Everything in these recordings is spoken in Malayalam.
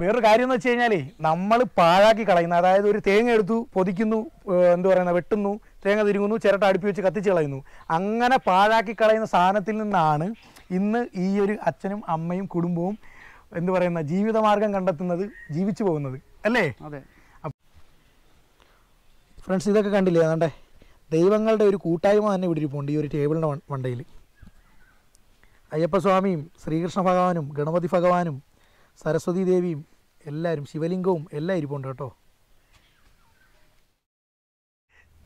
വേറൊരു കാര്യം എന്ന് വെച്ച് കഴിഞ്ഞാൽ നമ്മൾ പാഴാക്കി കളയുന്ന, അതായത് ഒരു തേങ്ങ എടുത്തു പൊതിക്കുന്നു, എന്താ പറയുന്നത്, വെട്ടുന്നു, തേങ്ങ തിരുങ്ങുന്നു, ചിരട്ട അടുപ്പി വെച്ച് കത്തിച്ച് കളയുന്നു. അങ്ങനെ പാഴാക്കി കളയുന്ന സാധനത്തിൽ നിന്നാണ് ഇന്ന് ഈ ഒരു അച്ഛനും അമ്മയും കുടുംബവും എന്തു പറയുന്ന ജീവിതമാർഗം കണ്ടെത്തുന്നത്, ജീവിച്ചു പോകുന്നത്, അല്ലേ? അതെ ഫ്രണ്ട്സ്, ഇതൊക്കെ കണ്ടില്ലേ? അതാണ്ടേ ദൈവങ്ങളുടെ ഒരു കൂട്ടായ്മ തന്നെ ഇവിടെ ഇരിപ്പുണ്ട് ഈ ഒരു ടേബിളിൻ്റെ വണ്ടയിൽ. അയ്യപ്പസ്വാമിയും ശ്രീകൃഷ്ണ ഭഗവാനും ഗണപതി ഭഗവാനും സരസ്വതി ദേവിയും എല്ലാവരും ശിവലിംഗവും എല്ലാം ഇരിപ്പുണ്ട് കേട്ടോ.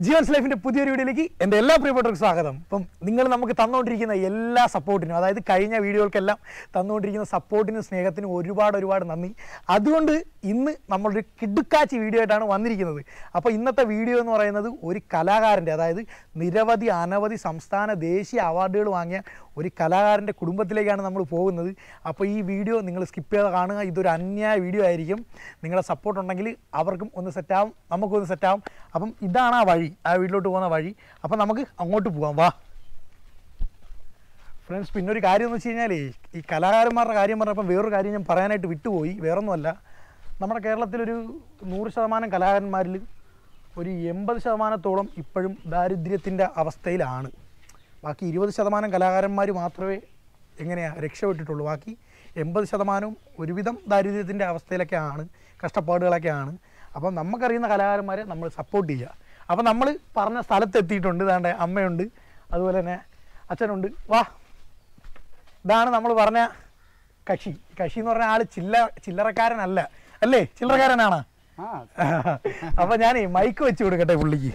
ജീവൻസ് ലൈഫിൻ്റെ പുതിയൊരു വീഡിയോയിലേക്ക് എൻ്റെ എല്ലാ പ്രിയപ്പെട്ടവർക്കും സ്വാഗതം. അപ്പം നിങ്ങൾ നമുക്ക് തന്നുകൊണ്ടിരിക്കുന്ന എല്ലാ സപ്പോർട്ടിനും, അതായത് കഴിഞ്ഞ വീഡിയോകൾക്കെല്ലാം തന്നുകൊണ്ടിരിക്കുന്ന സപ്പോർട്ടിനും സ്നേഹത്തിനും ഒരുപാട് നന്ദി. അതുകൊണ്ട് ഇന്ന് നമ്മളൊരു കിടുക്കാച്ചി വീഡിയോ ആയിട്ടാണ് വന്നിരിക്കുന്നത്. അപ്പോൾ ഇന്നത്തെ വീഡിയോ എന്ന് പറയുന്നത് ഒരു കലാകാരൻ്റെ, അതായത് അനവധി സംസ്ഥാന ദേശീയ അവാർഡുകൾ വാങ്ങിയ ഒരു കലാകാരൻ്റെ കുടുംബത്തിലേക്കാണ് നമ്മൾ പോകുന്നത്. അപ്പോൾ ഈ വീഡിയോ നിങ്ങൾ സ്കിപ്പ് ചെയ്ത് കാണുക. ഇതൊരു അന്യായ വീഡിയോ ആയിരിക്കും. നിങ്ങളുടെ സപ്പോർട്ട് ഉണ്ടെങ്കിൽ അവർക്കും ഒന്ന് സെറ്റാവും, നമുക്കൊന്ന് സെറ്റാവും. അപ്പം ഇതാണ് ആ വഴി, ആ വീട്ടിലോട്ട് പോകുന്ന വഴി. അപ്പം നമുക്ക് അങ്ങോട്ട് പോകാം, വാ ഫ്രണ്ട്സ്. പിന്നൊരു കാര്യം എന്ന് വെച്ച് കഴിഞ്ഞാൽ, ഈ കലാകാരന്മാരുടെ കാര്യം പറഞ്ഞപ്പോൾ വേറൊരു കാര്യം ഞാൻ പറയാനായിട്ട് വിട്ടുപോയി. വേറൊന്നുമല്ല, നമ്മുടെ കേരളത്തിലൊരു 100% കലാകാരന്മാരിൽ ഒരു 80% ഇപ്പോഴും ദാരിദ്ര്യത്തിൻ്റെ അവസ്ഥയിലാണ്. ബാക്കി 20% കലാകാരന്മാർ മാത്രമേ എങ്ങനെയാണ് രക്ഷപ്പെട്ടിട്ടുള്ളൂ. ബാക്കി 80% ഒരുവിധം ദാരിദ്ര്യത്തിൻ്റെ അവസ്ഥയിലൊക്കെയാണ്, കഷ്ടപ്പാടുകളൊക്കെയാണ്. അപ്പം നമുക്കറിയുന്ന കലാകാരന്മാരെ നമ്മൾ സപ്പോർട്ട് ചെയ്യുക. അപ്പം നമ്മൾ പറഞ്ഞ സ്ഥലത്തെത്തിയിട്ടുണ്ട്. ഇതാണ്ട് അമ്മയുണ്ട്, അതുപോലെ തന്നെ അച്ഛനുണ്ട്. വാ, ഇതാണ് നമ്മൾ പറഞ്ഞ കക്ഷി. കക്ഷി എന്ന് പറഞ്ഞ ആൾ ചില്ലറക്കാരനല്ല, അല്ലേ? ചില്ലറക്കാരനാണ്. അപ്പം ഞാൻ മൈക്ക് വെച്ച് കൊടുക്കട്ടെ പുള്ളിക്ക്.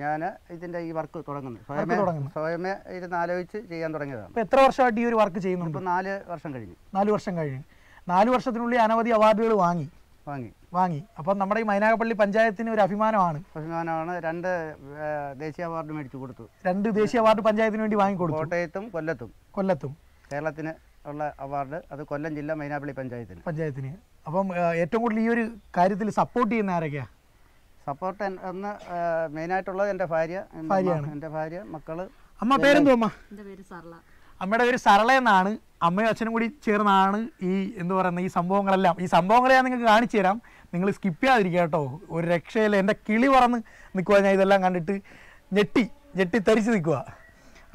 ഞാൻ ഇതിൻ്റെ ഈ വർക്ക് തുടങ്ങുന്നത് സ്വയമേ ഇരുന്ന് ആലോചിച്ച് ചെയ്യാൻ തുടങ്ങിയതാണ്. എത്ര വർഷമായിട്ട് ഈ ഒരു വർക്ക് ചെയ്യുന്നുണ്ട്? ഇപ്പോൾ 4 വർഷം കഴിഞ്ഞു. 4 വർഷം കഴിഞ്ഞു. 4 വർഷത്തിനുള്ളിൽ അനവധി അവാർഡുകൾ വാങ്ങി. അപ്പം നമ്മുടെ ഈ മൈനാഗപ്പള്ളി പഞ്ചായത്തിന് ഒരു അഭിമാനമാണ്. 2 ദേശീയ അവാർഡ് മേടിച്ചു കൊടുത്തു. 2 ദേശീയ അവാർഡ് പഞ്ചായത്തിന് വേണ്ടി വാങ്ങി കൊടുത്തു. കോട്ടയത്തും കൊല്ലത്തും കേരളത്തിന് ഉള്ള അവാർഡ്, അത് കൊല്ലം ജില്ല മൈനാഗപ്പള്ളി പഞ്ചായത്തിന്. അപ്പം ഏറ്റവും കൂടുതൽ ഈ ഒരു കാര്യത്തിൽ സപ്പോർട്ട് ചെയ്യുന്ന ആരൊക്കെയാ? സപ്പോർട്ട് ഒന്ന് മെയിനായിട്ടുള്ളത് എൻ്റെ ഭാര്യ, മക്കള്. അമ്മ പേരെന്തോ? അമ്മയുടെ പേര് സരള എന്നാണ്. അമ്മയും അച്ഛനും കൂടി ചേർന്നാണ് ഈ എന്ത് പറയുന്നത് ഈ സംഭവങ്ങളെ ഞാൻ നിങ്ങൾക്ക് കാണിച്ചു തരാം. നിങ്ങൾ സ്കിപ്പ് ചെയ്യാതിരിക്കുക കേട്ടോ, ഒരു രക്ഷയില്ല. എൻ്റെ കിളി പറന്ന് നിൽക്കുക, ഞാൻ ഇതെല്ലാം കണ്ടിട്ട് ഞെട്ടി തരിച്ച് നിൽക്കുക.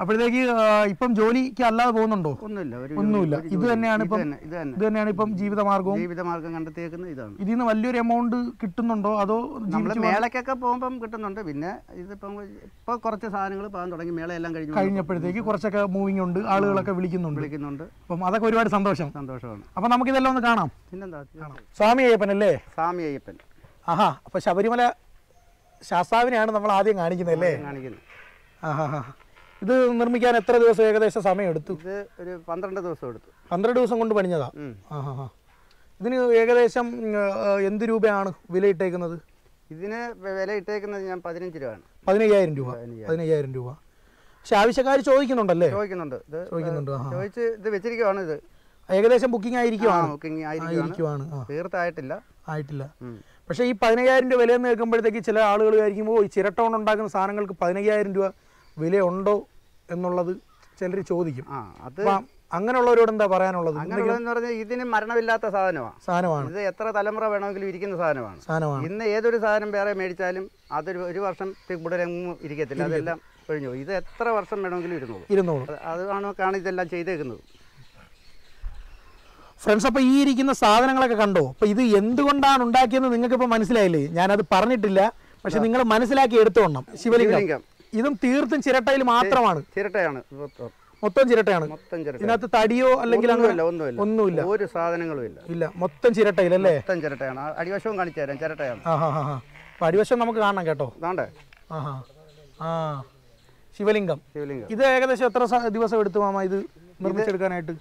അപ്പോഴത്തേക്ക് ഇപ്പം ജോലിക്ക് അല്ലാതെ പോകുന്നുണ്ടോ? ഒന്നുമില്ല. ഇത് തന്നെയാണ് ഇപ്പം ജീവിതമാർഗം കണ്ടെത്തിയേക്കുന്നത്. ഇതാണ്. ഇതിന് വലിയൊരു എമൗണ്ട് കിട്ടുന്നുണ്ടോ? അതോ മേളക്കൊക്കെ പോകുമ്പം കിട്ടുന്നുണ്ട്. പിന്നെ ഇതിപ്പം ഇപ്പൊ കുറച്ച് സാധനങ്ങൾ പോകാൻ തുടങ്ങി. മേളയെല്ലാം കഴിഞ്ഞപ്പോഴത്തേക്ക് കുറച്ചൊക്കെ മൂവിങ് ഉണ്ട്, ആളുകളൊക്കെ വിളിക്കുന്നുണ്ട്. അപ്പം അതൊക്കെ ഒരുപാട് സന്തോഷമാണ്. അപ്പൊ നമുക്ക് ഇതെല്ലാം ഒന്ന് കാണാം. പിന്നെന്താ, സ്വാമി അയ്യപ്പൻ അല്ലേ? സ്വാമി അയ്യപ്പൻ. ആഹാ, അപ്പൊ ശബരിമല ശാസ്താവിനെയാണ് നമ്മൾ ആദ്യം കാണിക്കുന്നത്, അല്ലേ? ആഹാ. ഇത് നിർമ്മിക്കാൻ എത്ര ദിവസം ഏകദേശം സമയം എടുത്തു? ഇത് ഒരു 12 ദിവസം എടുത്തു. 12 ദിവസം കൊണ്ട് പണിഞ്ഞതാ. ഇതിന് ഏകദേശം എന്ത് രൂപയാണ് വിലയിട്ടേക്കുന്നത്? ഇതിന് വിലയിട്ടേക്കുന്നത് ഞാൻ 15 രൂപയാണ്. 15,000 രൂപ. 15,000 രൂപ. പക്ഷെ ആവശ്യക്കാർ ചോദിക്കുന്നുണ്ടല്ലേ? ചോദിക്കുന്നുണ്ട്. ചോദിച്ച് ഇത് വെച്ചിരിക്കുവാണ്. ഇത് ഏകദേശം ബുക്കിംഗ് ആയിരിക്കുവാണ്. തീർത്തായിട്ടില്ല. പക്ഷെ ഈ 15,000 രൂപ വില എന്ന് കേൾക്കുമ്പോഴത്തേക്ക് ചില ആളുകൾ വിചാരിക്കുമ്പോൾ ഈ ചിരട്ട കൊണ്ടുണ്ടാക്കുന്ന സാധനങ്ങൾക്ക് 15,000 രൂപ വിലയുണ്ടോ എന്നുള്ളത് ചിലർ ചോദിക്കും. അങ്ങനെയുള്ളവരോട് എന്താ പറയാനുള്ളത്? അങ്ങനെയുള്ളതെന്ന് പറഞ്ഞാൽ ഇതിന് മരണമില്ലാത്ത സാധനമാണ്. ഇത് എത്ര തലമുറ വേണമെങ്കിലും ഇരിക്കുന്ന സാധനമാണ്. ഇന്ന് ഏതൊരു സാധനം വേറെ മേടിച്ചാലും അതൊരു ഒരു വർഷത്തിൽ കൂടുതലെങ്ങും ഇരിക്കത്തില്ല. അതെല്ലാം കഴിഞ്ഞു. ഇത് എത്ര വർഷം വേണമെങ്കിലും ഇരുന്നോളൂ. അതാണ് ഇതെല്ലാം ചെയ്തേക്കുന്നത് ഫ്രണ്ട്സ്. അപ്പോൾ ഈ ഇരിക്കുന്ന സാധനങ്ങളൊക്കെ കണ്ടോ? അപ്പോൾ ഇത് എന്തുകൊണ്ടാണ് ഉണ്ടാക്കിയെന്ന് നിങ്ങൾക്കിപ്പോൾ മനസ്സിലായില്ലേ? ഞാനത് പറഞ്ഞിട്ടില്ല, പക്ഷെ നിങ്ങൾ മനസ്സിലാക്കി എടുത്തോണം. ശിവലിംഗം ഇതും തീർത്തും ചിരട്ടയിൽ മാത്രമാണ്. ചിരട്ടയാണ് മൊത്തം. ചിരട്ടയാണ് ഇതിനകത്ത് തടിയോ അല്ലെങ്കിൽ ഒന്നുമില്ല. ഒരു സാധനങ്ങളും ഇല്ല. മൊത്തം ചിരട്ടയിൽ, അല്ലേ? ചിരട്ടയാണ്. അടിവശവും കാണിച്ചു തരാം. ചിരട്ടയാണ്. അടിവശം നമുക്ക് കാണണം കേട്ടോ. ശിവലിംഗം. ഇത് ഏകദേശം എത്ര ദിവസം എടുത്തു മാമ ഇത് നിർമ്മിച്ചെടുക്കാനായിട്ട്?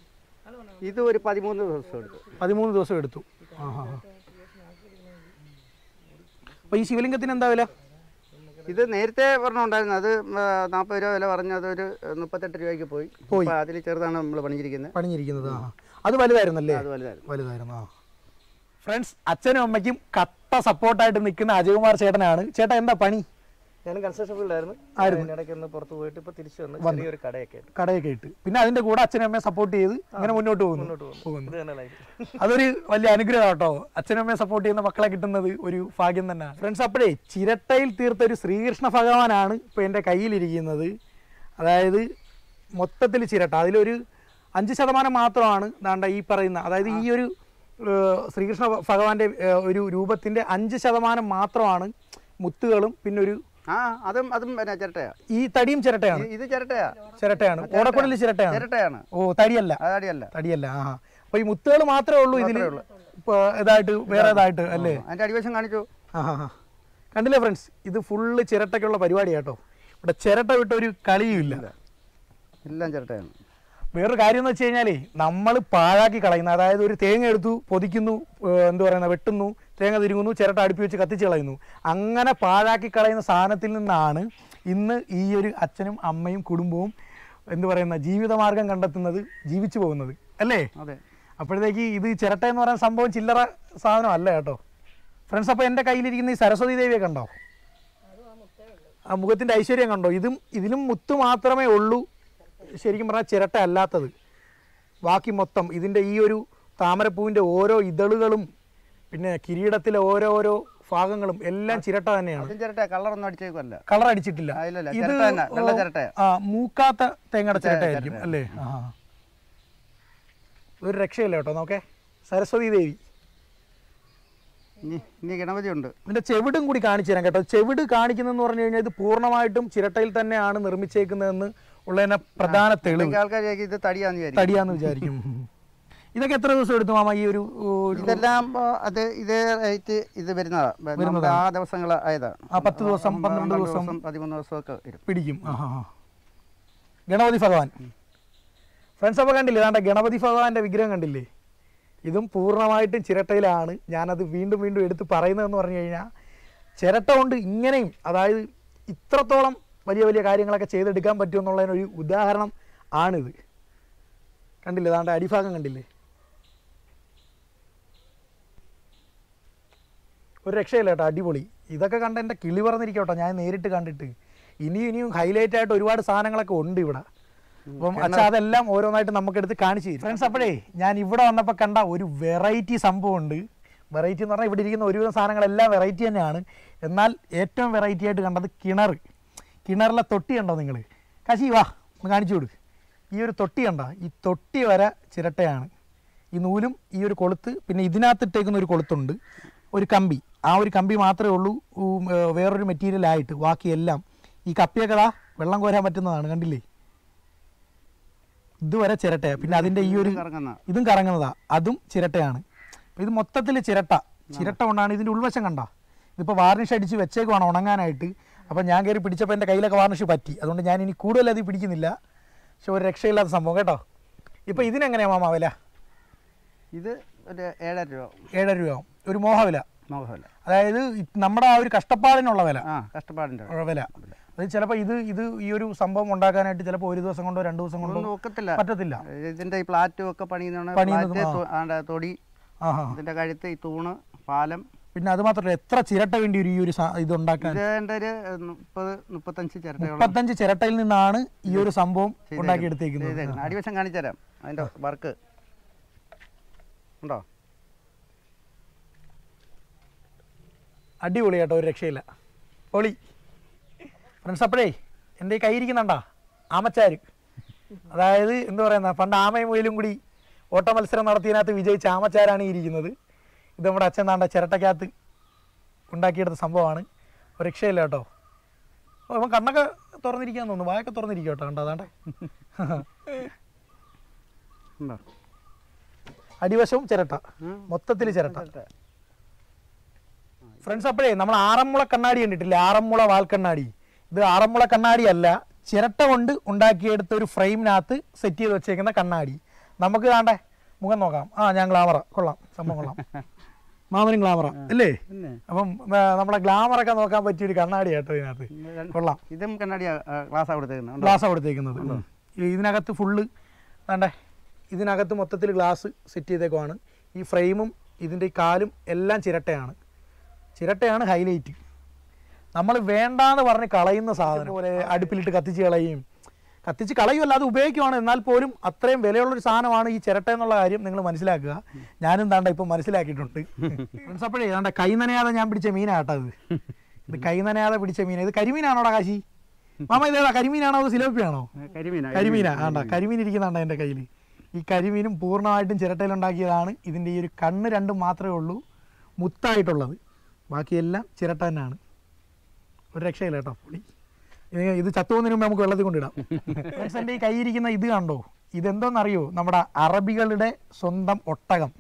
ഇത് ഒരു 13 ദിവസം എടുത്തു. 13 ദിവസം എടുത്തു. അപ്പോൾ ഈ ശിവലിംഗത്തിന് എന്താ വില? ഇത് നേരത്തെ പറഞ്ഞുണ്ടായിരുന്നു, അത് 40 രൂപ വില പറഞ്ഞു, അതൊരു 38 രൂപയ്ക്ക് പോയി. അതിൽ ചെറുതാണ് നമ്മൾ പണിഞ്ഞിരിക്കുന്നത്. അത് വലുതായിരുന്നല്ലേ? അത് വലുതായിരുന്നു. ഫ്രണ്ട്സ്, അച്ഛനും അമ്മയ്ക്കും കട്ട സപ്പോർട്ടായിട്ട് നിൽക്കുന്ന അജയകുമാർ ചേട്ടനാണ്. ചേട്ടാ, എന്താ പണി? ഞാൻ കൺസ്ട്രക്ഷൻ ഫീൽഡായിരുന്നു. ഇടയ്ക്ക് ഒന്ന് പുറത്ത് പോയിട്ട് ഇപ്പോൾ തിരിച്ചു വന്ന് ചെറിയൊരു കടയൊക്കെ ഇട്ട് പിന്നെ അതിന്റെ കൂടെ അച്ഛനും അമ്മയെ സപ്പോർട്ട് ചെയ്ത് അങ്ങനെ മുന്നോട്ട് പോകുന്നു. അതൊരു വലിയ അനുഗ്രഹം കേട്ടോ. അച്ഛനും അമ്മയെ സപ്പോർട്ട് ചെയ്യുന്ന മക്കളെ കിട്ടുന്നത് ഒരു ഭാഗ്യം തന്നെയാണ്. ഫ്രണ്ട്സ്, അപ്പോഴേ ചിരട്ടയിൽ തീർത്ത ഒരു ശ്രീകൃഷ്ണ ഭഗവാനാണ് ഇപ്പോൾ എൻ്റെ കയ്യിലിരിക്കുന്നത്. അതായത് മൊത്തത്തിൽ ചിരട്ട അതിലൊരു 5% മാത്രമാണ് ദാണ്ട ഈ പറയുന്ന, അതായത് ഈ ഒരു ശ്രീകൃഷ്ണ ഭഗവാന്റെ ഒരു രൂപത്തിന്റെ 5% മാത്രമാണ് മുത്തുകളും പിന്നെ ഒരു ചിരട്ടയാ. ഈ തടിയും ചിരട്ടയാണ്. ഇത് ചിരട്ടയാണ്. ഓടക്കുടൽ ചിരട്ടയാണ്. ഓ, തടിയല്ല. ആ, അപ്പൊ ഈ മുത്തുകൾ മാത്രമേ ഉള്ളൂ ഇതിൽ ഇതായിട്ട്, വേറെ ഇതായിട്ട് അല്ലേ? അതിന്റെ അടിവശം കാണിച്ചു. ആ, കണ്ടില്ലേ ഫ്രണ്ട്സ്, ഇത് ഫുള്ള് ചിരട്ടയ്ക്കുള്ള പരിപാടി കേട്ടോ. ഇവിടെ ചിരട്ട വിട്ട ഒരു കളിയും ഇല്ല, എല്ലാം ചിരട്ടയാണ്. വേറൊരു കാര്യം എന്ന് വെച്ച് കഴിഞ്ഞാൽ നമ്മൾ പാഴാക്കി കളയുന്ന, അതായത് ഒരു തേങ്ങ എടുത്തു പൊതിക്കുന്നു, എന്താ പറയുന്നത്, വെട്ടുന്നു, തേങ്ങ തിരുങ്ങുന്നു, ചിരട്ട അടുപ്പി വെച്ച് കത്തിച്ച് കളയുന്നു. അങ്ങനെ പാഴാക്കി കളയുന്ന സാധനത്തിൽ നിന്നാണ് ഇന്ന് ഈ ഒരു അച്ഛനും അമ്മയും കുടുംബവും എന്താ പറയുന്ന ജീവിതമാർഗം കണ്ടെത്തുന്നത്, ജീവിച്ചു പോകുന്നത് അല്ലേ? അതെ. അപ്പോഴത്തേക്ക് ഇത് ചിരട്ട എന്ന് പറയുന്ന സംഭവം ചില്ലറ സാധനം അല്ല കേട്ടോ. ഫ്രണ്ട്സ്, അപ്പോൾ എൻ്റെ കയ്യിലിരിക്കുന്ന ഈ സരസ്വതി ദേവിയെ കണ്ടോ, ആ മുഖത്തിൻ്റെ ഐശ്വര്യം കണ്ടോ? ഇതിലും മുത്ത് മാത്രമേ ഉള്ളൂ ശരിക്കും പറഞ്ഞാൽ ചിരട്ട അല്ലാത്തത്. ബാക്കി മൊത്തം ഇതിൻ്റെ ഈ ഒരു താമരപ്പൂവിൻ്റെ ഓരോ ഇതളുകളും പിന്നെ കിരീടത്തിലെ ഓരോരോ ഭാഗങ്ങളും എല്ലാം ചിരട്ട തന്നെയാണ്. കളർ അടിച്ചിട്ടില്ല. ഇത് മൂക്കാത്ത തേങ്ങയുടെ ചിരട്ടയായിരിക്കും അല്ലേ? ആ, ഒരു രക്ഷയില്ല കേട്ടോ. നോക്കേ, സരസ്വതി ദേവി. ഗണപതിയുണ്ട്. ഇതിന്റെ ചെവിടും കൂടി കാണിച്ചു തരാം കേട്ടോ. ചെവിട് കാണിക്കുന്നെന്ന് പറഞ്ഞു കഴിഞ്ഞാൽ ഇത് പൂർണ്ണമായിട്ടും ചിരട്ടയിൽ തന്നെയാണ് നിർമ്മിച്ചേക്കുന്നതെന്ന് ഉള്ളതിനെ പ്രധാന തെളിവ്. ഇത് തടിയാന്ന് വിചാരിക്കും. ഇതൊക്കെ എത്ര ദിവസം എടുത്തു മാമ? ഈ ഒരു ഇതെല്ലാം അത് ഇതേ റേറ്റ് ഇത് വരുന്നതാണ്. ആ ദിവസങ്ങൾ ആയതാണ്. ആ 10 ദിവസം, 12 ദിവസം, 13 ദിവസം ഒക്കെ പിടിക്കും. ഗണപതി ഭഗവാൻ. ഫ്രണ്ട്സ്, അപ്പോൾ കണ്ടില്ലേ അതാണ്ട ഗണപതി ഭഗവാന്റെ വിഗ്രഹം കണ്ടില്ലേ? ഇതും പൂർണ്ണമായിട്ടും ചിരട്ടയിലാണ്. ഞാനത് വീണ്ടും വീണ്ടും എടുത്ത് പറയുന്നതെന്ന് പറഞ്ഞു കഴിഞ്ഞാൽ ചിരട്ട കൊണ്ട് ഇങ്ങനെയും, അതായത് ഇത്രത്തോളം വലിയ വലിയ കാര്യങ്ങളൊക്കെ ചെയ്തെടുക്കാൻ പറ്റുമെന്നുള്ളതിനൊരു ഉദാഹരണം ആണിത്. കണ്ടില്ലേ അതാണ്ട് അടിഭാഗം കണ്ടില്ലേ? ഒരു രക്ഷയില്ല കേട്ടോ, അടിപൊളി. ഇതൊക്കെ കണ്ട് എൻ്റെ കിളി പറന്നിരിക്കട്ടോ ഞാൻ നേരിട്ട് കണ്ടിട്ട്. ഇനിയും ഹൈലൈറ്റ് ആയിട്ട് ഒരുപാട് സാധനങ്ങളൊക്കെ ഉണ്ട് ഇവിടെ. അപ്പം അച്ഛാ അതെല്ലാം ഓരോന്നായിട്ട് നമുക്കെടുത്ത് കാണിച്ചു തരും. ഫ്രണ്ട്സ്, അപ്പോഴേ ഞാൻ ഇവിടെ വന്നപ്പോൾ കണ്ട ഒരു വെറൈറ്റി സംഭവമുണ്ട്. വെറൈറ്റി എന്ന് പറഞ്ഞാൽ ഇവിടെ ഇരിക്കുന്ന ഒരുവിധം സാധനങ്ങളെല്ലാം വെറൈറ്റി തന്നെയാണ്. എന്നാൽ ഏറ്റവും വെറൈറ്റി ആയിട്ട് കണ്ടത് കിണറിലെ തൊട്ടി കണ്ടോ നിങ്ങൾ? കാശി വാ ഒന്ന് കാണിച്ചു കൊടുക്ക്. ഈ ഒരു തൊട്ടി കണ്ടോ? ഈ തൊട്ടി വരെ ചിരട്ടയാണ്. ഈ നൂലും ഈ ഒരു കൊളുത്ത്, പിന്നെ ഇതിനകത്തിട്ടേക്കുന്ന ഒരു കൊളുത്തുണ്ട്, ഒരു കമ്പി. ആ ഒരു കമ്പി മാത്രമേ ഉള്ളൂ വേറൊരു മെറ്റീരിയലായിട്ട്. ബാക്കിയെല്ലാം ഈ കപ്പിയൊക്കെ ദാ വെള്ളം കോരാൻ പറ്റുന്നതാണ്. കണ്ടില്ലേ? ഇതുവരെ ചിരട്ടയാണ്. പിന്നെ അതിൻ്റെ ഈ ഒരു ഇതും കറങ്ങുന്നതാ, അതും ചിരട്ടയാണ്. ഇത് മൊത്തത്തിൽ ചിരട്ട കൊണ്ടാണ്. ഇതിൻ്റെ ഉൾവശം കണ്ടോ? ഇതിപ്പോൾ വാർണിഷ് അടിച്ച് വെച്ചേക്കുവാണ് ഉണങ്ങാനായിട്ട്. അപ്പം ഞാൻ കയറി പിടിച്ചപ്പോൾ എൻ്റെ കയ്യിലൊക്കെ വാർണിഷ് പറ്റി. അതുകൊണ്ട് ഞാൻ ഇനി കൂടുതൽ അത് പിടിക്കുന്നില്ല. പക്ഷെ ഒരു രക്ഷയില്ലാത്ത സംഭവം കേട്ടോ. ഇപ്പോൾ ഇതിനെങ്ങനെയാണ് മാമ വില? ഇത് ഒരു 7.5 രൂപ. 7.5 രൂപ ഒരു മോഹവില. അതായത് നമ്മുടെ ആ ഒരു കഷ്ടപ്പാടിനുള്ള വില, കഷ്ടപ്പാടിൻ്റെ വില. അത് ചിലപ്പോൾ ഇത് ഈ ഒരു സംഭവം ഉണ്ടാക്കാനായിട്ട് ചിലപ്പോൾ ഒരു ദിവസം കൊണ്ടോ 2 ദിവസം കൊണ്ടോ ഒക്കത്തില്ല, പറ്റത്തില്ല. ഇതിൻ്റെ ഈ പ്ലാറ്റും ഒക്കെ പണിയുന്ന തൊടി, ഇതിൻ്റെ കഴുത്ത്, ഈ തൂണ്, പാലം. പിന്നെ അത് മാത്രമല്ല, എത്ര ചിരട്ട വേണ്ടി ഒരു ഈ ഒരു ഇതുണ്ടാക്കാൻ? 35 ചിരട്ടയിൽ നിന്നാണ് ഈ ഒരു സംഭവം ഉണ്ടാക്കിയെടുത്തേക്കുന്നത്. അടിവശം കാണിച്ചു തരാം അതിന്റെ വർക്ക് ഉണ്ടോ? അടിപൊളി കേട്ടോ, ഒരു രക്ഷയില്ല, പൊളി. ഫ്രണ്ട്സ്, അപ്പോഴേ എൻ്റെ ഈ കയ്യിരിക്കുന്നുണ്ടോ ആമച്ചാര്? അതായത് എന്താ പറയുന്ന, പണ്ട് ആമയും മുയലും കൂടി ഓട്ട മത്സരം നടത്തിയതിനകത്ത് വിജയിച്ച ആമച്ചാരാണ് ഈ ഇരിക്കുന്നത്. ഇത് നമ്മുടെ അച്ഛൻ താണ്ട ചിരട്ടക്കകത്ത് ഉണ്ടാക്കിയെടുത്ത സംഭവമാണ്. ഒരു രക്ഷയില്ല കേട്ടോ. അപ്പം കണ്ണൊക്കെ തുറന്നിരിക്കാൻ തോന്നുന്നു, വായൊക്കെ തുറന്നിരിക്കും കേട്ടോ. കണ്ടോ അതാണ്ട അടിവശവും ചിരട്ട, മൊത്തത്തിൽ ചിരട്ട. ഫ്രണ്ട്സ്, അപ്പോഴേ നമ്മൾ ആറന്മുള കണ്ണാടി കണ്ടിട്ടില്ലേ? ആറന്മുള വാൽക്കണ്ണാടി. ഇത് ആറന്മുള കണ്ണാടി അല്ല, ചിരട്ട കൊണ്ട് ഉണ്ടാക്കിയെടുത്ത ഒരു ഫ്രെയിമിനകത്ത് സെറ്റ് ചെയ്ത് വെച്ചേക്കുന്ന കണ്ണാടി. നമുക്ക് താണ്ടേ മുഖം നോക്കാം. ആ ഞാൻ ഗ്ലാമറ കൊള്ളാം, സംഭവം കൊള്ളാം. മാമനും ഗ്ലാമറ അല്ലേ? അപ്പം നമ്മുടെ ഗ്ലാമറൊക്കെ നോക്കാൻ പറ്റിയൊരു കണ്ണാടി കേട്ടോ ഇതിനകത്ത്, കൊള്ളാം. ഇതും ഗ്ലാസ്സാണ് കൊടുത്തേക്കുന്നത്. ഇതിനകത്ത് ഫുള്ള് വേണ്ടേ, ഇതിനകത്ത് മൊത്തത്തിൽ ഗ്ലാസ് സെറ്റ് ചെയ്തേക്കുവാണ്. ഈ ഫ്രെയിമും ഇതിൻ്റെ ഈ കാലും എല്ലാം ചിരട്ടയാണ്, ചിരട്ടയാണ് ഹൈലൈറ്റ്. നമ്മൾ വേണ്ടാന്ന് പറഞ്ഞ് കളയുന്ന സാധനം പോലെ അടുപ്പിലിട്ട് കത്തിച്ച് കളയുകയും, കത്തിച്ച് കളയുമല്ല അത് ഉപയോഗിക്കുവാണ്, എന്നാൽ പോലും അത്രയും വിലയുള്ളൊരു സാധനമാണ് ഈ ചിരട്ട എന്നുള്ള കാര്യം നിങ്ങൾ മനസ്സിലാക്കുക. ഞാനും താണ്ട ഇപ്പം മനസ്സിലാക്കിയിട്ടുണ്ട്. മനസ്സപ്പോഴേ താണ്ട കൈ നനയാതെ ഞാൻ പിടിച്ച മീനാട്ടോ ഇത്, ഇത് കൈ നനയാതെ പിടിച്ച മീന. ഇത് കരിമീനാണോടാ കാശി മാമ? ഇതേടാ കരിമീനാണോ അത് സിലോപ്പിയാണോ? കരിമീനാ. ആണ്ടാ കരിമീൻ ഇരിക്കുന്നുണ്ടോ എൻ്റെ കയ്യിൽ? ഈ കരിമീനും പൂർണ്ണമായിട്ടും ചിരട്ടയിലുണ്ടാക്കിയതാണ്. ഇതിൻ്റെ ഈ ഒരു കണ്ണ് രണ്ടും മാത്രമേ ഉള്ളൂ മുത്തായിട്ടുള്ളത്, ബാക്കിയെല്ലാം ചിരട്ട തന്നെയാണ്. ഒരു രക്ഷയില്ല കേട്ടോ പൊളി. ഇത് ചത്തുവന്നതിന് മുമ്പ് നമുക്ക് വെള്ളത്തിൽ കൊണ്ടിടാം. എൻ്റെ ഈ കൈയിരിക്കുന്ന ഇത് കണ്ടോ, ഇതെന്തോന്നറിയോ? നമ്മുടെ അറബികളുടെ സ്വന്തം ഒട്ടകം.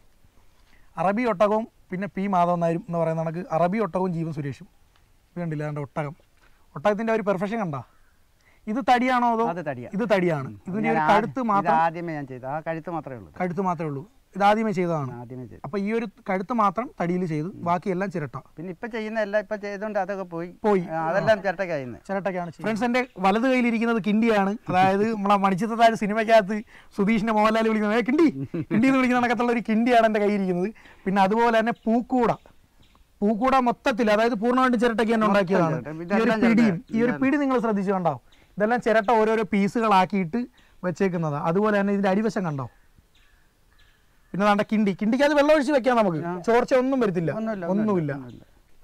അറബി ഒട്ടകവും പിന്നെ പി മാധവൻ നായരും എന്ന് പറയുന്ന കണക്ക് അറബി ഒട്ടകവും ജീവൻ സുരേഷും. ഇത് കണ്ടില്ല എൻ്റെ ഒട്ടകം, ഒട്ടകത്തിൻ്റെ ഒരു പെർഫെക്ഷൻ കണ്ടോ? ഇത് തടിയാണോ? അതോ ഇത് തടിയാണ്. ഇതിൻ്റെ ഒരു കഴുത്ത് മാത്രമേ ഉള്ളൂ. ഇത് ആദ്യമേ ചെയ്തതാണ്. അപ്പൊ ഈ ഒരു കഴുത്ത് മാത്രം തടിയിൽ ചെയ്തു, ബാക്കിയെല്ലാം ചിരട്ട. പിന്നെ ഇപ്പൊ ചെയ്യുന്ന അതൊക്കെ പോയി അതെല്ലാം ചിരട്ടക്കാണ്. ഫ്രണ്ട്സ്, എന്റെ വലത് കയ്യിൽ ഇരിക്കുന്നത് കിണ്ടിയാണ്. അതായത് നമ്മളെ മണിച്ചിത്രത്താഴ് സിനിമയ്ക്കകത്ത് സുധീഷിനെ മോഹൻലാൽ വിളിക്കുന്നത് കിണ്ടി കിണ്ടി എന്ന് വിളിക്കുന്ന കണക്കത്തുള്ള ഒരു കിണ്ടിയാണ് എന്റെ കയ്യിൽ ഇരിക്കുന്നത്. പിന്നെ അതുപോലെ തന്നെ പൂക്കൂട, പൂക്കൂട മൊത്തത്തിൽ അതായത് പൂർണ്ണമായിട്ട് ചിരട്ടയ്ക്ക് തന്നെ ഉണ്ടാക്കിയതാണ്. ഈ ഒരു പിടി നിങ്ങൾ ശ്രദ്ധിച്ചു കണ്ടോ? ഇതെല്ലാം ചിരട്ട ഓരോരോ പീസുകളാക്കിയിട്ട് വെച്ചേക്കുന്നതാണ്. അതുപോലെ തന്നെ ഇതിന്റെ അടിവശം കണ്ടോ? പിന്നെ ദാണ്ട കിണ്ടി, കിണ്ടിക്കകത്ത് വെള്ളമൊഴിച്ച് വെക്കാം, നമുക്ക് ചോർച്ച ഒന്നും വരത്തില്ല, ഒന്നുമില്ല.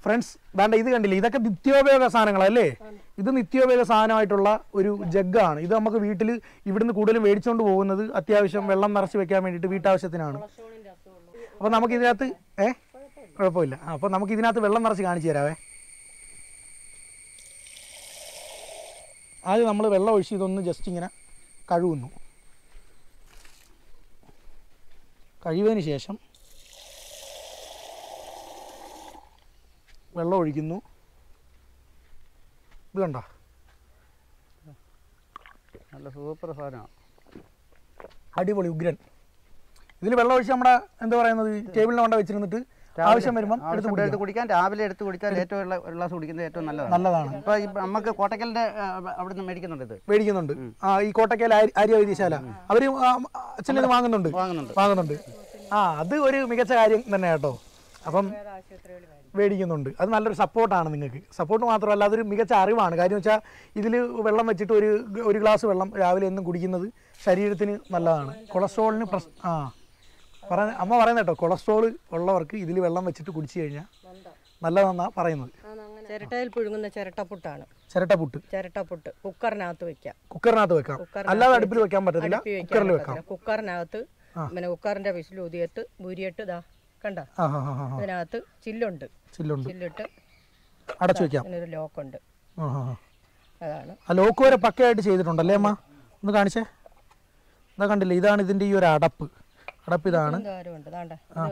ഫ്രണ്ട്സ്, ദാണ്ട ഇത് കണ്ടില്ലേ? ഇതൊക്കെ നിത്യോപയോഗ സാധനങ്ങളല്ലേ? ഇത് നിത്യോപയോഗ സാധനമായിട്ടുള്ള ഒരു ജഗ്ഗാണ്. ഇത് നമുക്ക് വീട്ടിൽ ഇവിടുന്ന് കൂടുതൽ മേടിച്ചുകൊണ്ട് പോകുന്നത് അത്യാവശ്യം വെള്ളം നിറച്ച് വെക്കാൻ വേണ്ടിയിട്ട് വീട്ടാവശ്യത്തിനാണ്. അപ്പൊ നമുക്ക് ഇതിനകത്ത് കുഴപ്പമില്ല. അപ്പൊ നമുക്ക് ഇതിനകത്ത് വെള്ളം നിറച്ച് കാണിച്ചു തരാവേ. ആദ്യം നമ്മൾ വെള്ളം ഒഴിച്ച് ഇതൊന്ന് ജസ്റ്റ് ഇങ്ങനെ കഴുകുന്നു. കഴിവതിന് ശേഷം വെള്ളം ഒഴിക്കുന്നു. ഇത് കണ്ട നല്ല സൂപ്പർ സാധനമാണ്, അടിപൊളി ഉഗ്രൻ. ഇതിൽ വെള്ളം ഒഴിച്ച് നമ്മുടെ എന്താ പറയുന്നത് ടേബിളിന് കൊണ്ട വെച്ചിരുന്നിട്ട് ആവശ്യം വരുമ്പോൾ എടുത്ത് കുടിക്കാൻ, രാവിലെ എടുത്ത് കുടിക്കാൻ ഏറ്റവും ഗ്ലാസ് കുടിക്കുന്നത് ഏറ്റവും നല്ലതാണ്. ഇപ്പൊ നമുക്ക് കോട്ടക്കലിന്റെ അവിടെ നിന്ന് മേടിക്കുന്നുണ്ട്. ഈ കോട്ടക്കൽ ആര്യ വൈദ്യശാല അവര് അച്ഛനത് വാങ്ങുന്നുണ്ട്. ആ അത് ഒരു മികച്ച കാര്യം തന്നെ കേട്ടോ. അപ്പം മേടിക്കുന്നുണ്ട്, അത് നല്ലൊരു സപ്പോർട്ടാണ് നിങ്ങൾക്ക്. സപ്പോർട്ട് മാത്രമല്ല അതൊരു മികച്ച അറിവാണ്. കാര്യം വെച്ചാൽ ഇതിൽ വെള്ളം വെച്ചിട്ട് ഒരു ഗ്ലാസ് വെള്ളം രാവിലെ എന്നും കുടിക്കുന്നത് ശരീരത്തിന് നല്ലതാണ്. കൊളസ്ട്രോളിന് ആ അമ്മ പറയുന്ന കേട്ടോ, കൊളസ്ട്രോൾ ഉള്ളവർക്ക് ഇതിൽ വെള്ളം വെച്ചിട്ട് കുടിച്ചു കഴിഞ്ഞാൽ നല്ലതെന്നാ പറയുന്നത്. ചിരട്ടയിൽ പുഴുങ്ങുന്ന ചിരട്ടപ്പുട്ടാണ്. ചിരട്ടപ്പുട്ട് കുക്കറിനകത്ത് വെക്കാം. അല്ലാതെ അടുപ്പിൽ വെക്കാൻ പറ്റത്തില്ല, കുക്കറിൽ വെക്കാം. കുക്കറിനകത്ത് പിന്നെ കുക്കറിന്റെ വിസിൽ ഊതിയിട്ട് ഊരിയിട്ട് ഇതാ കണ്ട ഇതിനകത്ത് ചില്ലുണ്ട്, ചില്ലിട്ട് അടച്ചു വെക്കാം. ഒരു ലോക്കുണ്ട്, അതാണ് ആ ലോക്ക് വരെ പക്കയായിട്ട് ചെയ്തിട്ടുണ്ടല്ലേ അമ്മ? ഒന്ന് കാണിച്ചേ. എന്താ കണ്ടില്ലേ? ഇതാണ് ഇതിന്റെ ഈ ഒരു അടപ്പ്. അടപ്പിതാണ്.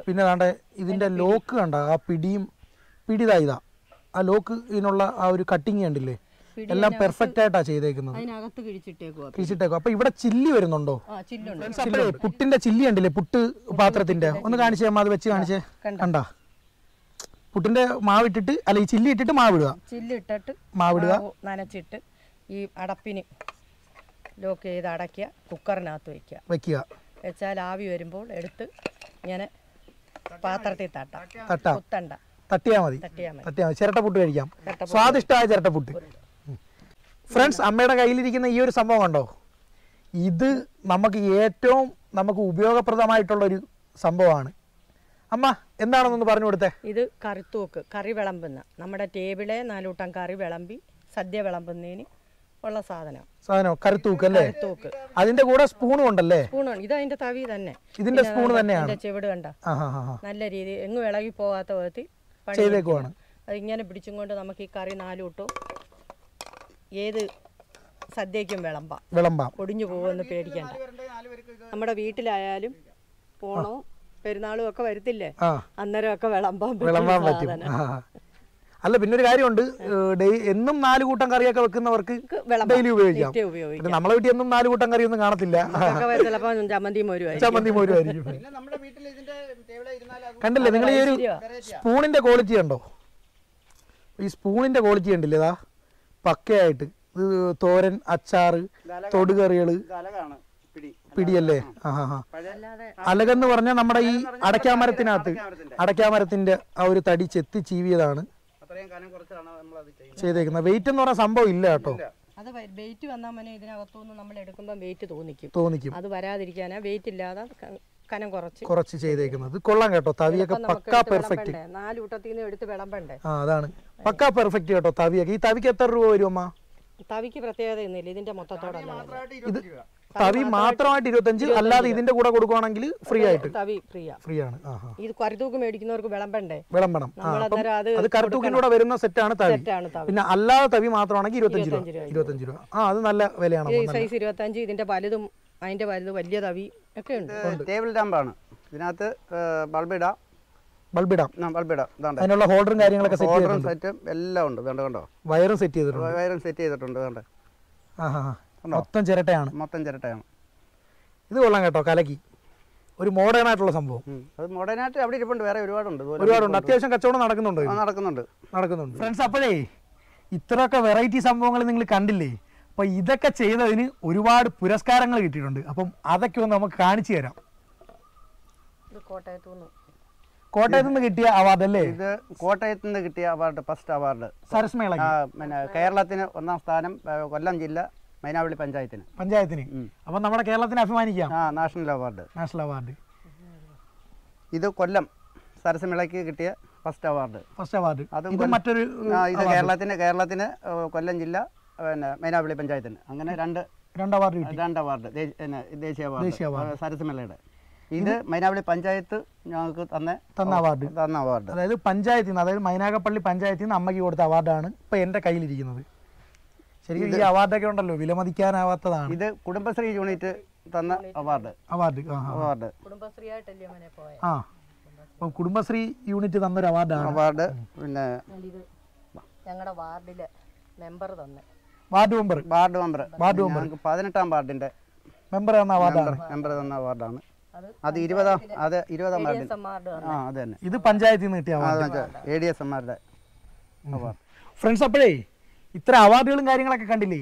പിന്നെ താണ്ടെ ഇതിന്റെ ലോക്ക് കണ്ട, ആ പിടിയും പിടിതാ ഇതാ ആ ലോക്ക്. ഇതിനുള്ള ആ ഒരു കട്ടിങ് കണ്ടില്ലേ? എല്ലാം പെർഫെക്റ്റ് ആയിട്ടാ ചെയ്തേക്കുന്നത്. കിഴിച്ചിട്ടേക്കും. അപ്പൊ ഇവിടെ ചില്ലി വരുന്നുണ്ടോ? പുട്ടിന്റെ ചില്ലി കണ്ടില്ലേ? പുട്ട് പാത്രത്തിന്റെ ഒന്ന് കാണിച്ചേ അമ്മ, അത് വെച്ച് കാണിച്ചേ. കണ്ടാ പുട്ടിന്റെ മാവിട്ടിട്ട്, അല്ല ഈ ചില്ലി ഇട്ടിട്ട് മാവിടുക, ചില്ലിട്ടിട്ട് മാവിടുക, നനച്ചിട്ട് ഈ അടപ്പിന് ലോക്ക് ചെയ്ത് അടയ്ക്കുക, കുക്കറിനകത്ത് വെക്കുക. വെച്ചാൽ ആവി വരുമ്പോൾ എടുത്ത് ഇങ്ങനെ പാത്രത്തിൽ തട്ടിയാൽ മതി. ചിരട്ടപ്പുട്ട് കഴിക്കാം, സ്വാദിഷ്ടമായ ചിരട്ടപ്പുട്ട്. ഫ്രണ്ട്സ്, അമ്മയുടെ കയ്യിലിരിക്കുന്ന ഈ ഒരു സംഭവം കണ്ടോ? ഇത് നമുക്ക് ഏറ്റവും നമുക്ക് ഉപയോഗപ്രദമായിട്ടുള്ളൊരു സംഭവമാണ്. അമ്മ എന്താണെന്നൊന്ന് പറഞ്ഞു കൊടുത്തേ. ഇത് കറിത്തൂക്ക്, കറി വിളമ്പുന്ന, നമ്മുടെ ടേബിളെ നാലൂട്ടം കറി വിളമ്പി സദ്യ വിളമ്പുന്നതിന് ഉള്ള സാധനം കരുത്തൂക്ക് അല്ലേ? അതിന്റെ കൂടെ സ്പൂണും ഉണ്ടല്ലേ? സ്പൂണാണ് ഇത്, അതിന്റെ തവി തന്നെ, ഇതിന്റെ സ്പൂൺ തന്നെയാണ്. ചെവിട് കണ്ട നല്ല രീതി എങ്ങും ഇളകി പോകാത്ത വിധത്തിൽ ചെയ്തേക്കുവാണ്. അത് ഇങ്ങനെ പിടിച്ചും കൊണ്ട് നമുക്ക് ഈ കറി നാലൂട്ടും ഏത് സദ്യക്കും വിളമ്പാം. ഒടിഞ്ഞു പോകുമെന്ന് പേടിക്കണ്ട. നമ്മുടെ വീട്ടിലായാലും പോണോ പെരുന്നാളും ഒക്കെ വരുത്തില്ലേ, അന്നേരം ഒക്കെ വിളമ്പാൻ പറ്റും. അല്ല പിന്നെ ഒരു കാര്യമുണ്ട്, എന്നും നാല് കൂട്ടം കറിയൊക്കെ വെക്കുന്നവർക്ക് ഡെയിലി ഉപയോഗിക്കാം. നമ്മളെ വീട്ടിൽ എന്നും നാല് കൂട്ടം കറിയൊന്നും കാണത്തില്ല, ചമ്മന്തി മോരുമായിരിക്കും. കണ്ടില്ലേ നിങ്ങൾ ഈ ഒരു സ്പൂണിന്റെ ക്വാളിറ്റി ഉണ്ടോ? ഈ സ്പൂണിന്റെ ക്വാളിറ്റി ഉണ്ടല്ലേ, ഇതാ പക്കയായിട്ട് തോരൻ, അച്ചാറ്, തൊടുകറികള്, പിടിയല്ലേ. അലകെന്ന് പറഞ്ഞാൽ നമ്മുടെ ഈ അടയ്ക്കാമരത്തിനകത്ത് അടയ്ക്കാമരത്തിന്റെ ആ ഒരു തടി ചെത്തി ചീവിയതാണ് ചെയ്തേക്കുന്നത്. വെയിറ്റ് എന്ന് പറഞ്ഞ സംഭവം ഇല്ല കേട്ടോ. അത് വെയിറ്റ് വന്നാൽ മതി, ഇതിനകത്തുനിന്ന് നമ്മൾ എടുക്കുമ്പോൾ വെയിറ്റ് തോന്നിക്കും. അത് വരാതിരിക്കാനാ വെയിറ്റ് ഇല്ലാതെ കനം കുറച്ച് ചെയ്തേക്കുന്നത്. കൊള്ളാം കേട്ടോ, തവിയൊക്കെ പക്കാ പെർഫെക്റ്റ്. നാല് കൂട്ടത്തിൽ നിന്ന് എടുത്ത് വിളമ്പണ്ടേ, അതാണ് പക്കാ പെർഫെക്റ്റ് കേട്ടോ. തവിയൊക്കെ ഈ തവിക്ക് എത്ര രൂപ വരും? തവിക്ക് പ്രത്യേകത ഒന്നുമില്ല, ഇതിന്റെ മൊത്തത്തോടെ തവി മാത്രമായിട്ട് 25. അല്ലാതെ ഇതിന്റെ കൂടെ കൊടുക്കുവാണെങ്കിൽ ഫ്രീ ആയിട്ട് തവി ഫ്രീ ആണ്. ഇത് കരുത്തൂക്ക് മേടിക്കുന്നവർക്ക് വിളമ്പണ്ടേ, വിളമ്പണം. അത് കരുത്തൂക്കിലൂടെ വരുന്ന സെറ്റാണ് തവി. പിന്നെ അല്ലാതെ തവി മാത്രമാണെങ്കിൽ 25 രൂപ. ആ അത് നല്ല വിലയാണ്, സൈസ് 25. ഇതിന്റെ പലതും അതിന്റെ വലുത് വലിയ തവി ഒക്കെ ഉണ്ട്. ടേബിൾ ലാമ്പാണ് ഇതിനകത്ത്, ബൾബിടാം, അതിനുള്ള ഹോൾഡറും കാര്യങ്ങളൊക്കെ സെറ്റും എല്ലാം ഉണ്ട്. കണ്ടോ വയറും സെറ്റ് ചെയ്തിട്ടുണ്ട്, കണ്ടോ മൊത്തം ചിരട്ടയാണ്, ഇത് കൊള്ളാം കേട്ടോ. കലക്കി ഒരു മോഡേൺ ആയിട്ടുള്ള സംഭവം. അത് മോഡേൺ ആയിട്ട് അവിടെ ഇരിപ്പുണ്ട്, വേറെ ഒരുപാടുണ്ട്. അത്യാവശ്യം കച്ചവടം നടക്കുന്നുണ്ട് ഫ്രണ്ട്സ്. അപ്പോഴേ ഇത്രയൊക്കെ വെറൈറ്റി സംഭവങ്ങൾ നിങ്ങൾ കണ്ടില്ലേ. അപ്പോൾ ഇതൊക്കെ ചെയ്തതിന് ഒരുപാട് പുരസ്കാരങ്ങൾ കിട്ടിയിട്ടുണ്ട്. അപ്പം അതൊക്കെ ഒന്ന് നമുക്ക് കാണിച്ചു തരാം. കോട്ടയത്ത് നിന്ന് കിട്ടിയ അവാർഡ് അല്ലേ? ഇത് കോട്ടയത്ത് നിന്ന് കിട്ടിയ അവാർഡ്, ഫസ്റ്റ് അവാർഡ് സരസ്മേള. പിന്നെ കേരളത്തിന് 1ാം സ്ഥാനം, കൊല്ലം ജില്ല, മൈനാവള്ളി പഞ്ചായത്തിന്. അപ്പം നമ്മുടെ കേരളത്തിന് അഭിമാനിക്കാം, നാഷണൽ അവാർഡ്. ഇത് കൊല്ലം സരസ്മേളയ്ക്ക് കിട്ടിയ ഫസ്റ്റ് അവാർഡ്. അത് മറ്റൊരു കേരളത്തിന് കൊല്ലം ജില്ല, മൈനാവള്ളി പഞ്ചായത്തിന്. അങ്ങനെ രണ്ട് അവാർഡ് ദേശീയ അവാർഡ് സരസ്മേളയുടെ. ഇത് മൈനാവള്ളി പഞ്ചായത്ത് ഞങ്ങൾക്ക് തന്ന അവാർഡ്. അതായത് പഞ്ചായത്തിൽ നിന്ന്, അതായത് മൈനാഗപ്പള്ളി പഞ്ചായത്തിൽ നിന്ന് അമ്മയ്ക്ക് കൊടുത്ത അവാർഡാണ് ഇപ്പൊ എന്റെ കയ്യിലിരിക്കുന്നത്. ശരിക്കും ഈ അവാർഡൊക്കെ ഉണ്ടല്ലോ, വിലമതിക്കാനാവാത്തതാണ്. ഇത് കുടുംബശ്രീ യൂണിറ്റ് തന്ന അവാർഡ്. ആ കുടുംബശ്രീ യൂണിറ്റ് തന്നൊരു അവാർഡാണ്. പിന്നെ ഞങ്ങളുടെ വാർഡിലെ മെമ്പർ തന്നെ, വാർഡ് മെമ്പർ 18ാം വാർഡിന്റെ മെമ്പർ തന്ന അവാർഡാണ്. അത് 20ാം വാർഡ്, ഇത് പഞ്ചായത്തിൽ നിന്ന് കിട്ടിയ അവാർഡ്. ഫ്രണ്ട്സ് അപ്പോഴേ ഇത്ര അവാർഡുകളും കാര്യങ്ങളൊക്കെ കണ്ടില്ലേ.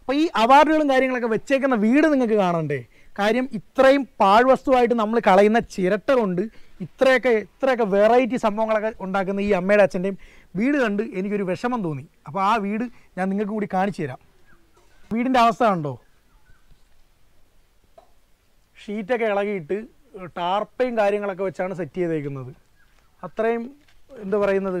അപ്പോൾ ഈ അവാർഡുകളും കാര്യങ്ങളൊക്കെ വെച്ചേക്കുന്ന വീട് നിങ്ങൾക്ക് കാണണ്ടേ. കാര്യം ഇത്രയും പാഴ്വസ്തുവായിട്ട് നമ്മൾ കളയുന്ന ചിരട്ട കൊണ്ട് ഇത്രയൊക്കെ വെറൈറ്റി സംഭവങ്ങളൊക്കെ ഉണ്ടാക്കുന്ന ഈ അമ്മയുടെ അച്ഛൻ്റെയും വീട് കണ്ട് എനിക്കൊരു വിഷമം തോന്നി. അപ്പോൾ ആ വീട് ഞാൻ നിങ്ങൾക്ക് കൂടി കാണിച്ചു തരാം. വീടിൻ്റെ അവസ്ഥ കണ്ടോ, ഷീറ്റൊക്കെ ഇളകിയിട്ട് ടാർപ്പയും കാര്യങ്ങളൊക്കെ വെച്ചാണ് സെറ്റ് ചെയ്തേക്കുന്നത്. അത്രയും എന്താ പറയുന്നത്,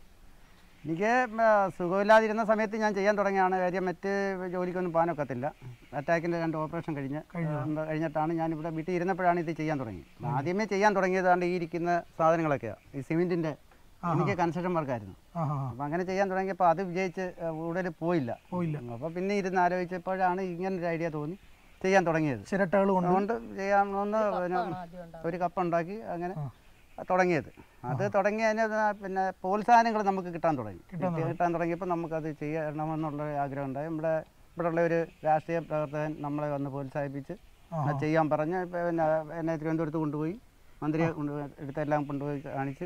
എനിക്ക് സുഖമില്ലാതിരുന്ന സമയത്ത് ഞാൻ ചെയ്യാൻ തുടങ്ങിയാണ്. കാര്യം മറ്റ് ജോലിക്കൊന്നും പോകാനൊക്കത്തില്ല. അറ്റാക്കിൻ്റെ 2 ഓപ്പറേഷൻ കഴിഞ്ഞിട്ടാണ് ഞാൻ ഇവിടെ വീട്ടിൽ ഇരുന്നപ്പോഴാണ് ഇത് ചെയ്യാൻ തുടങ്ങിയത്. ആദ്യമേ ചെയ്യാൻ തുടങ്ങിയതാണ്ട് ഈ ഇരിക്കുന്ന സാധനങ്ങളൊക്കെയാണ്, ഈ സിമെൻറ്റിൻ്റെ. എനിക്ക് കൺസ്ട്രക്ഷൻ വർക്കായിരുന്നു. അപ്പം അങ്ങനെ ചെയ്യാൻ തുടങ്ങിയപ്പോൾ അത് വിജയിച്ച് കൂടുതൽ പോയില്ല. അപ്പോൾ പിന്നെ ഇരുന്ന് ആലോചിച്ചപ്പോഴാണ് ഇങ്ങനൊരു ഐഡിയ തോന്നി ചെയ്യാൻ തുടങ്ങിയത്. ചിരട്ടകൾ കൊണ്ട് ചെയ്യാമെന്ന് ഒരു കപ്പ് ഉണ്ടാക്കി അങ്ങനെ തുടങ്ങിയത്. അത് തുടങ്ങിയതിന് പിന്നെ പ്രോത്സാഹനങ്ങൾ നമുക്ക് കിട്ടാൻ തുടങ്ങിയപ്പോൾ നമുക്കത് ചെയ്യണമെന്നുള്ള ആഗ്രഹം ഉണ്ടായി. ഇവിടെയുള്ള ഒരു രാഷ്ട്രീയ പ്രവർത്തകൻ നമ്മളെ വന്ന് പ്രോത്സാഹിപ്പിച്ച് ചെയ്യാൻ പറഞ്ഞ് പിന്നെ എന്നെ തിരുവനന്തപുരത്ത് കൊണ്ടുപോയി, മന്ത്രിയെ എടുത്തെല്ലാം കൊണ്ടുപോയി കാണിച്ച്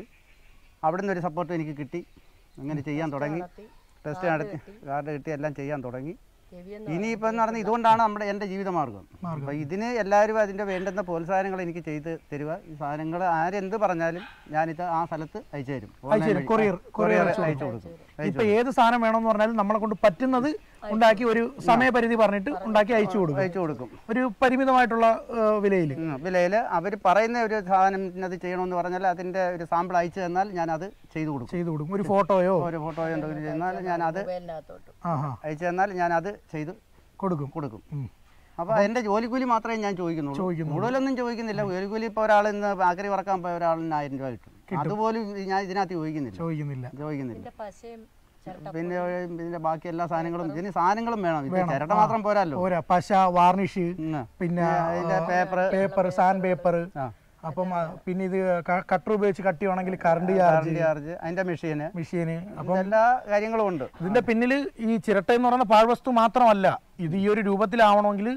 അവിടെ നിന്നൊരു സപ്പോർട്ട് എനിക്ക് കിട്ടി. അങ്ങനെ ചെയ്യാൻ തുടങ്ങി, ടെസ്റ്റ് നടത്തി, കാർഡ് കിട്ടി, എല്ലാം ചെയ്യാൻ തുടങ്ങി. ഇനിയിപ്പോൾ എന്ന് പറഞ്ഞാൽ ഇതുകൊണ്ടാണ് നമ്മുടെ എൻ്റെ ജീവിതമാർഗം. അപ്പോൾ ഇതിന് എല്ലാവരും അതിൻ്റെ വേണ്ടുന്ന പ്രോത്സാഹനങ്ങൾ എനിക്ക് ചെയ്ത് തരിക. ഈ സാധനങ്ങൾ ആരെന്ത് പറഞ്ഞാലും ഞാനിത് ആ സ്ഥലത്ത് അയച്ചു തരും, കൊറിയർ അയച്ചു കൊടുക്കും. ഇപ്പോൾ ഏത് സാധനം വേണമെന്ന് പറഞ്ഞാലും നമ്മളെ കൊണ്ട് പറ്റുന്നത് ഉണ്ടാക്കി, ഒരു സമയപരിധി പറഞ്ഞിട്ട് ഉണ്ടാക്കി അയച്ചു കൊടുക്കും ഒരു പരിമിതമായിട്ടുള്ള വിലയിൽ. അവർ പറയുന്ന ഒരു സാധനം അത് ചെയ്യണമെന്ന് പറഞ്ഞാൽ അതിൻ്റെ ഒരു സാമ്പിൾ അയച്ചു തന്നാൽ ഞാൻ അത് ചെയ്തു കൊടുക്കും. ഒരു ഫോട്ടോയോ എന്തെങ്കിലും ചെയ്യുന്നാൽ ഞാൻ അത് അയച്ചു തന്നാൽ ഞാൻ അത് ചെയ്ത് കൊടുക്കും. അപ്പോൾ എൻ്റെ ജോലിക്കൂലി മാത്രമേ ഞാൻ ചോദിക്കുന്നുള്ളൂ. കൂടുതലൊന്നും ചോദിക്കുന്നില്ല. ജോലിക്കൂലി ഇപ്പോൾ ഒരാൾ ഇന്ന് ബാക്കറി വറക്കാൻ പോയ ഒരാളിന് 1000 രൂപ കിട്ടും. അതുപോലും ഞാൻ ഇതിനകത്ത് ചോദിക്കുന്നില്ല. പിന്നെ ഇതിന്റെ ബാക്കി എല്ലാ സാധനങ്ങളും, ഇതിന് സാധനങ്ങളും വേണം, ചിരട്ട മാത്രം പോരാല്ലോ, പശ, വാർണിഷ്, പിന്നെ പേപ്പർ, സാൻഡ് പേപ്പർ, അപ്പം പിന്നെ ഇത് കട്ടർ ഉപയോഗിച്ച് കട്ട് ചെയ്യണമെങ്കിൽ കറണ്ട് ചാർജ്, അതിന്റെ മെഷീന്, അപ്പം എല്ലാ കാര്യങ്ങളും ഉണ്ട്. ഇതിന്റെ പിന്നിൽ ഈ ചിരട്ട എന്ന് പറയുന്ന പാഴ്വസ്തു മാത്രമല്ല, ഇത് ഈ ഒരു രൂപത്തിലാവണമെങ്കിൽ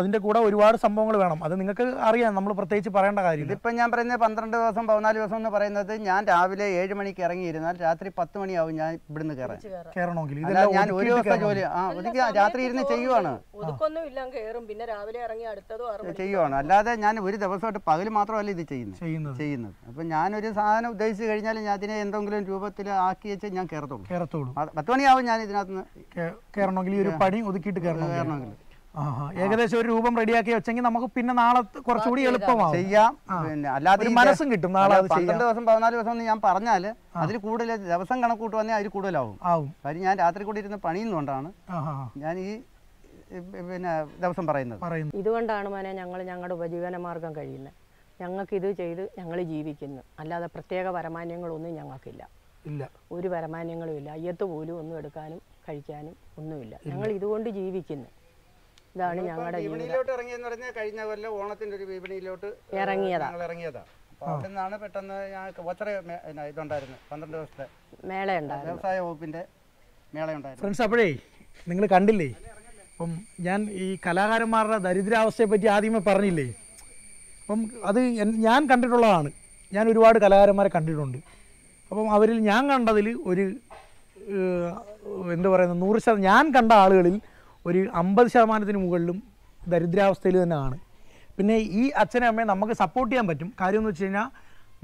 അതിന്റെ കൂടെ ഒരുപാട് സംഭവങ്ങൾ വേണം. അത് നിങ്ങൾക്ക് അറിയാം, നമ്മൾ പ്രത്യേകിച്ച് പറയേണ്ട കാര്യം. ഇതിപ്പോൾ ഞാൻ പറയുന്നത് 12 ദിവസം 14 ദിവസം എന്ന് പറയുന്നത്, ഞാൻ രാവിലെ 7 മണിക്ക് ഇറങ്ങിയിരുന്നാൽ രാത്രി 10 മണിയാവും ഞാൻ ഇവിടുന്ന് കയറണമെങ്കിൽ. ഞാൻ ഒരു ദിവസം ജോലി രാത്രി ഇരുന്ന് ചെയ്യുവാണ്, പിന്നെ രാവിലെ ഇറങ്ങി അടുത്തതും ചെയ്യുവാണ്. അല്ലാതെ ഞാൻ ഒരു ദിവസമായിട്ട് പകൽ മാത്രമല്ല ഇത് ചെയ്യുന്നത്. അപ്പം ഞാനൊരു സാധനം ഉദ്ദേശിച്ചു കഴിഞ്ഞാൽ ഞാൻ അതിനെ എന്തെങ്കിലും രൂപത്തിൽ ആക്കി വെച്ച് ഞാൻ കയറത്തുള്ളൂ. 10 മണിയാവും ഞാൻ ഇതിനകത്ത് കയറണമെങ്കിൽ, ഒരു പണി ഒതുക്കിയിട്ട് കയറണമെങ്കിൽ. ഏകദേശം ഒരു രൂപം റെഡിയാക്കി വെച്ചെങ്കിൽ നമുക്ക് പിന്നെ നാളെ കുറച്ചുകൂടി എളുപ്പമാവും ചെയ്യാം. അല്ലാതെ മനസ്സും കിട്ടും. 12 ദിവസം 14 ദിവസം ഞാൻ പറഞ്ഞാല് അതിൽ കൂടുതൽ ദിവസം കണക്കൂട്ട് വന്നാൽ അതിൽ കൂടുതലാവും. കാര്യം ഞാൻ രാത്രി കൂടി ഇരുന്ന് പണിയുന്നതുകൊണ്ടാണ് ഞാൻ ഈ പിന്നെ ദിവസം പറയുന്നത്. ഇതുകൊണ്ടാണ് മോനെ ഞങ്ങൾ ഞങ്ങളുടെ ഉപജീവന മാർഗം കഴിയുന്നത്. ഞങ്ങൾക്ക് ഇത് ചെയ്ത് ഞങ്ങൾ ജീവിക്കുന്നു. അല്ലാതെ പ്രത്യേക വരമാന്യങ്ങളൊന്നും ഞങ്ങൾക്കില്ല, ഒരു വരമാന്യങ്ങളും ഇല്ല. അയ്യത്ത് പോലും ഒന്നും എടുക്കാനും കഴിക്കാനും ഒന്നുമില്ല. ഞങ്ങൾ ഇതുകൊണ്ട് ജീവിക്കുന്നു. ഇതാണ് ഞങ്ങളുടെ വിപണിയിലോട്ട് ഇറങ്ങിയെന്ന് പറഞ്ഞാൽ കഴിഞ്ഞ കൊല്ലം ഓണത്തിന്റെ ഒരു വിപണിയിലോട്ട് ഇറങ്ങിയതാ. അപ്പൊ അവിടെ നിന്നാണ് പെട്ടെന്ന് ഞാൻ ഒത്തിരി ഇതുണ്ടായിരുന്നു. 12 ദിവസത്തെ മേള ഉണ്ടായിരുന്നു, വ്യവസായ വകുപ്പിന്റെ മേള ഉണ്ടായിരുന്നു. ഫ്രണ്ട്സ്, അപ്പോഴേ നിങ്ങൾ കണ്ടില്ലേ, അപ്പം ഞാൻ ഈ കലാകാരന്മാരുടെ ദരിദ്രാവസ്ഥയെ പറ്റി ആദ്യമേ പറഞ്ഞില്ലേ. അപ്പം അത് ഞാൻ കണ്ടിട്ടുള്ളതാണ്. ഞാൻ ഒരുപാട് കലാകാരന്മാരെ കണ്ടിട്ടുണ്ട്. അപ്പം അവരിൽ ഞാൻ കണ്ടതിൽ ഒരു എന്താ പറയുന്നത്, 100% ഞാൻ കണ്ട ആളുകളിൽ ഒരു 50% മുകളിലും ദരിദ്രാവസ്ഥയിൽ തന്നെയാണ്. പിന്നെ ഈ അച്ഛനും അമ്മയെ നമുക്ക് സപ്പോർട്ട് ചെയ്യാൻ പറ്റും. കാര്യം എന്ന് വെച്ച് കഴിഞ്ഞാൽ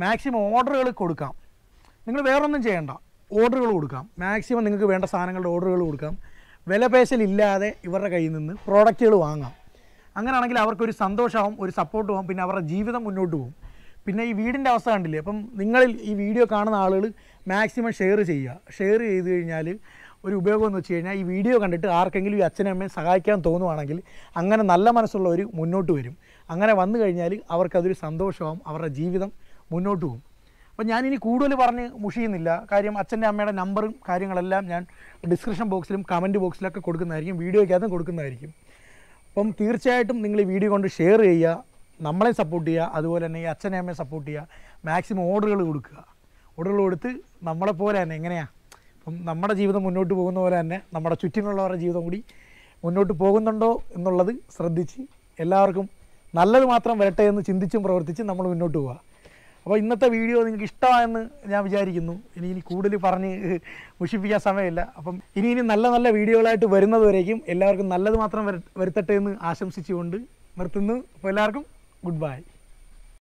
മാക്സിമം ഓർഡറുകൾ കൊടുക്കാം. നിങ്ങൾ വേറൊന്നും ചെയ്യേണ്ട, ഓർഡറുകൾ കൊടുക്കാം. മാക്സിമം നിങ്ങൾക്ക് വേണ്ട സാധനങ്ങളുടെ ഓർഡറുകൾ കൊടുക്കാം. വിലപേശലില്ലാതെ ഇവരുടെ കയ്യിൽ നിന്ന് പ്രോഡക്റ്റുകൾ വാങ്ങാം. അങ്ങനെയാണെങ്കിൽ അവർക്കൊരു സന്തോഷമാവും, ഒരു സപ്പോർട്ട് ആവും, പിന്നെ അവരുടെ ജീവിതം മുന്നോട്ട് പോകും. പിന്നെ ഈ വീടിൻ്റെ അവസ്ഥ കണ്ടില്ലേ. അപ്പം നിങ്ങളിൽ ഈ വീഡിയോ കാണുന്ന ആളുകൾ മാക്സിമം ഷെയർ ചെയ്യുക. ഷെയർ ചെയ്ത് കഴിഞ്ഞാൽ ഒരു ഉപയോഗം എന്ന് വെച്ച് കഴിഞ്ഞാൽ, ഈ വീഡിയോ കണ്ടിട്ട് ആർക്കെങ്കിലും ഈ അച്ഛനും അമ്മയും സഹായിക്കാൻ തോന്നുവാണെങ്കിൽ അങ്ങനെ നല്ല മനസ്സുള്ളവർ മുന്നോട്ട് വരും. അങ്ങനെ വന്നു കഴിഞ്ഞാൽ അവർക്കതൊരു സന്തോഷമാവും, അവരുടെ ജീവിതം മുന്നോട്ട് പോകും. അപ്പം ഞാനിനി കൂടുതൽ പറഞ്ഞ് മുഷിയുന്നില്ല. കാര്യം അച്ഛൻ്റെ അമ്മയുടെ നമ്പറും കാര്യങ്ങളെല്ലാം ഞാൻ ഡിസ്ക്രിപ്ഷൻ ബോക്സിലും കമൻറ്റ് ബോക്സിലൊക്കെ കൊടുക്കുന്നതായിരിക്കും, വീഡിയോയ്ക്കകത്തും കൊടുക്കുന്നതായിരിക്കും. അപ്പം തീർച്ചയായിട്ടും നിങ്ങൾ ഈ വീഡിയോ കൊണ്ട് ഷെയർ ചെയ്യുക, നമ്മളെ സപ്പോർട്ട് ചെയ്യുക, അതുപോലെ തന്നെ ഈ അച്ഛനെ അമ്മയെ സപ്പോർട്ട് ചെയ്യുക. മാക്സിമം ഓർഡറുകൾ കൊടുക്കുക. ഓർഡറുകൾ കൊടുത്ത് നമ്മളെപ്പോലെ തന്നെ എങ്ങനെയാണ് അപ്പം നമ്മുടെ ജീവിതം മുന്നോട്ട് പോകുന്ന പോലെ തന്നെ നമ്മുടെ ചുറ്റിനുള്ളവരുടെ ജീവിതം കൂടി മുന്നോട്ട് പോകുന്നുണ്ടോ എന്നുള്ളത് ശ്രദ്ധിച്ച്, എല്ലാവർക്കും നല്ലത് മാത്രം വരട്ടെ എന്ന് ചിന്തിച്ചും പ്രവർത്തിച്ച് നമ്മൾ മുന്നോട്ട് പോവുക. അപ്പോൾ ഇന്നത്തെ വീഡിയോ നിങ്ങൾക്ക് ഇഷ്ടമായെന്ന് ഞാൻ വിചാരിക്കുന്നു. ഇനി കൂടുതൽ പറഞ്ഞ് മുഷിപ്പിക്കാൻ സമയമില്ല. അപ്പം ഇനി നല്ല വീഡിയോകളായിട്ട് വരുന്നതുവരേക്കും എല്ലാവർക്കും നല്ലത് മാത്രം വരുത്തട്ടെ എന്ന് ആശംസിച്ചുകൊണ്ട് നിർത്തുന്നു. അപ്പോൾ എല്ലാവർക്കും ഗുഡ് ബൈ.